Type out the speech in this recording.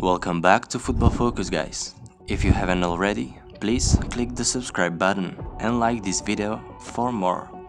Welcome back to Football Focus, guys. If you haven't already, please click the subscribe button and like this video for more.